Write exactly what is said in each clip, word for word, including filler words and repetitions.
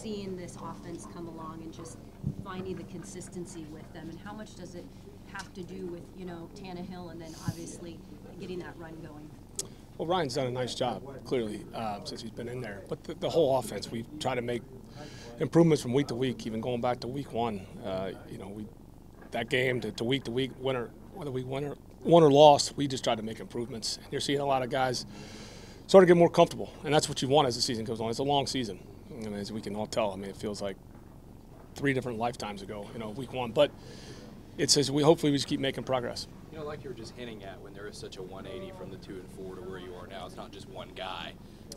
seeing this offense come along and just finding the consistency with them, and how much does it have to do with, you know, Tannehill and then obviously getting that run going? Well, Ryan's done a nice job, clearly, uh, since he's been in there. But the, the whole offense, we try to make improvements from week to week, even going back to week one. Uh, you know, we that game to, to week to week, winner, whether we won or, won or lost, we just try to make improvements. And you're seeing a lot of guys sort of get more comfortable, and that's what you want as the season goes on. It's a long season, I mean, as we can all tell. I mean, it feels like three different lifetimes ago, you know, week one. But it's as we hopefully we just keep making progress. You know, like you were just hinting at, when there is such a one eighty from the two and four to where you are now, it's not just one guy.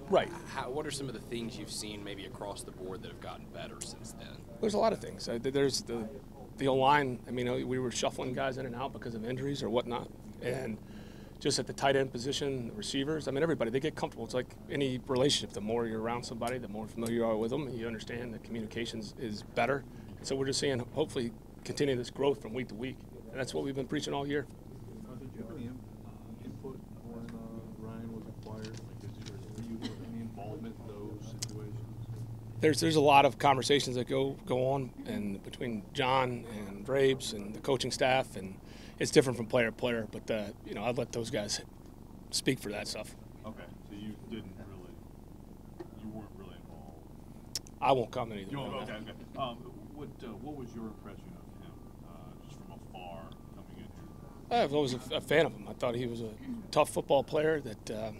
Right. How, what are some of the things you've seen maybe across the board that have gotten better since then? There's a lot of things. There's the the O-line. I mean, we were shuffling guys in and out because of injuries or whatnot. And just at the tight end position, the receivers, I mean, everybody, they get comfortable. It's like any relationship. The more you're around somebody, the more familiar you are with them. And you understand that communications is better. So we're just seeing, hopefully, continue this growth from week to week. And that's what we've been preaching all year. Did you have any input when uh, Ryan was acquired? Like, did you, were you any involvement in those situations? There's there's a lot of conversations that go go on, and between John and Draves and the coaching staff, and it's different from player to player. But uh, you know, I'd let those guys speak for that stuff. Okay, so you didn't really, you weren't really involved. I won't comment either. You won't, okay, okay. Um, what uh, what was your impression of him, uh, just from afar? I was a fan of him. I thought he was a tough football player that uh,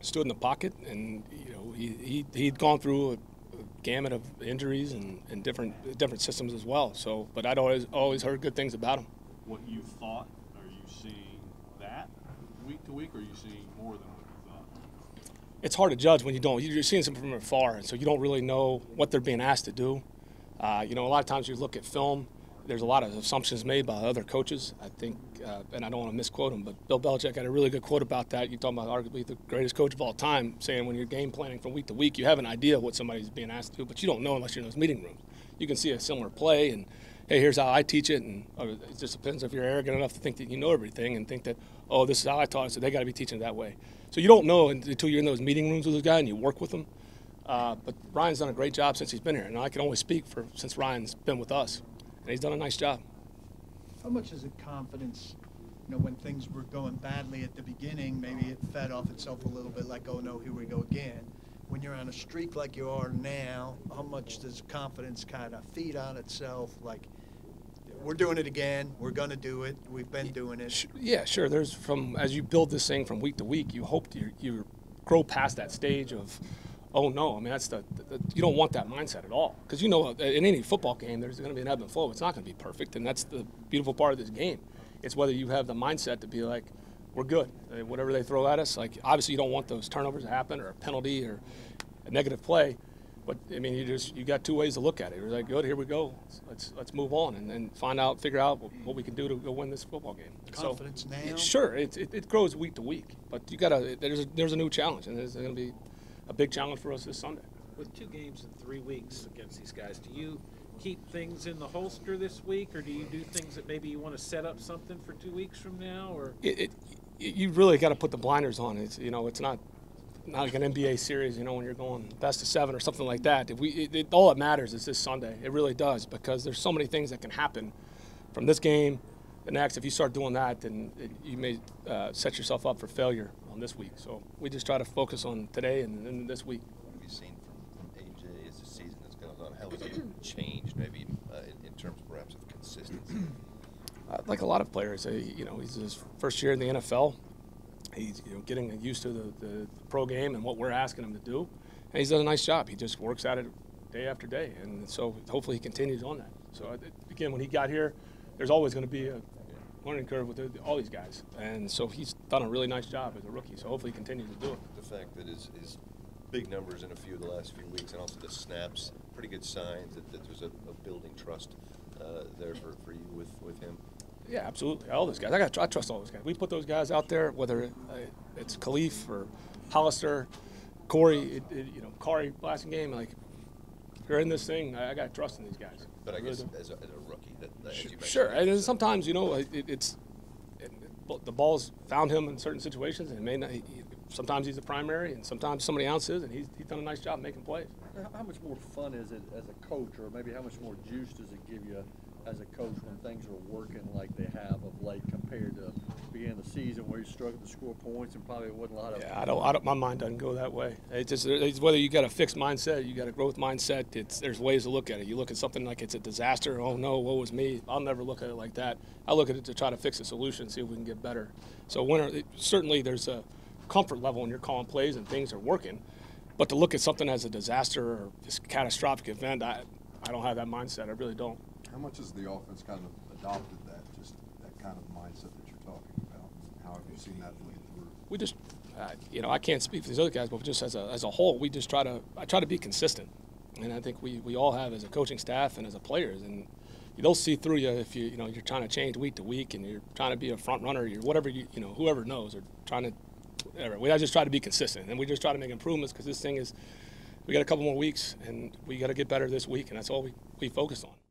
stood in the pocket, and you know, he, he he'd gone through a, a gamut of injuries and, and different different systems as well. So, but I'd always always heard good things about him. What you thought? Are you seeing that week to week, or are you seeing more than what you thought? It's hard to judge when you don't. You're seeing something from afar, and so you don't really know what they're being asked to do. Uh, you know, a lot of times you look at film. There's a lot of assumptions made by other coaches, I think, uh, and I don't want to misquote him, but Bill Belichick had a really good quote about that. You're talking about arguably the greatest coach of all time, saying when you're game planning from week to week, you have an idea of what somebody's being asked to do, but you don't know unless you're in those meeting rooms. You can see a similar play, and, hey, here's how I teach it, and uh, it just depends if you're arrogant enough to think that you know everything and think that, oh, this is how I taught it, so they got to be teaching it that way. So you don't know until you're in those meeting rooms with those guys and you work with them. Uh, but Ryan's done a great job since he's been here, and I can only speak for since Ryan's been with us. And he's done a nice job. How much is it confidence? You know, when things were going badly at the beginning, maybe it fed off itself a little bit, like, oh no, here we go again. When you're on a streak like you are now, how much does confidence kind of feed on itself? Like, we're doing it again, we're going to do it, we've been doing it. Yeah, sure. There's from, as you build this thing from week to week, you hope you, you grow past that stage of, oh no, I mean, that's the, the you don't want that mindset at all, because you know, in any football game there's going to be an ebb and flow. It's not going to be perfect, and that's the beautiful part of this game. It's whether you have the mindset to be like, we're good, whatever they throw at us. Like, obviously you don't want those turnovers to happen or a penalty or a negative play, but I mean, you just, you got two ways to look at it. You're like, good, here we go, let's let's move on and then find out, figure out what we can do to go win this football game. Confidence so, now. It, sure, it, it it grows week to week, but you got to there's a, there's a new challenge, and there's going to be a big challenge for us this Sunday. With two games in three weeks against these guys, do you keep things in the holster this week, or do you do things that maybe you want to set up something for two weeks from now? Or it, it, you really got to put the blinders on. It's, you know, it's not not like an N B A series. You know, when you're going best of seven or something like that. If we it, it, all that matters is this Sunday. It really does, because there's so many things that can happen from this game. The next, if you start doing that, then it, you may uh, set yourself up for failure on this week. So we just try to focus on today and, and this week. What have you seen from, from A J as the season has gone on? How has it changed, maybe uh, in, in terms perhaps of consistency? Uh, like a lot of players, uh, you know, he's his first year in the N F L. He's, you know, getting used to the, the pro game and what we're asking him to do, and he's done a nice job. He just works at it day after day, and so hopefully he continues on that. So again, when he got here, there's always going to be a learning curve with all these guys, and so he's done a really nice job as a rookie, so hopefully he continues to do it. The fact that his, his big numbers in a few of the last few weeks, and also the snaps, pretty good signs that, that there's a, a building trust uh, there for, for you with, with him. Yeah, absolutely. All those guys. I, gotta, I trust all those guys. We put those guys out there, whether it's Khalif or Hollister, Corey, it, it, you know, Corey, last game, like, if you're in this thing, I, I got to trust in these guys. But I guess as a, as a rookie, that, that sure. Sure. And sometimes, you know, it, it's it, it, the ball's found him in certain situations, and it may not. He, sometimes he's the primary, and sometimes somebody else is, and he's, he's done a nice job making plays. How much more fun is it as a coach, or maybe how much more juice does it give you as a coach when things are working like they have of late compared to beginning of the season where you struggled to score points and probably it wasn't a lot of yeah, I don't, I don't, my mind doesn't go that way. It's just it's whether you got a fixed mindset, you got a growth mindset. It's there's ways to look at it. You look at something like it's a disaster. Oh no, woe is me. I'll never look at it like that. I look at it to try to fix a solution, see if we can get better. So when are, certainly there's a comfort level when you're calling plays and things are working. But to look at something as a disaster or just catastrophic event, I, I don't have that mindset. I really don't. How much has the offense kind of adopted that, just that kind of mindset that you're talking about? How have you seen that lead through? We just, uh, you know, I can't speak for these other guys, but just as a, as a whole, we just try to, I try to be consistent. And I think we, we all have as a coaching staff and as a players. And they'll see through you if you, you know, you're trying to change week to week and you're trying to be a front runner, you're whatever you, you know, whoever knows, or trying to, whatever. We I just try to be consistent, and we just try to make improvements because this thing is, we got a couple more weeks, and we got to get better this week, and that's all we, we focus on.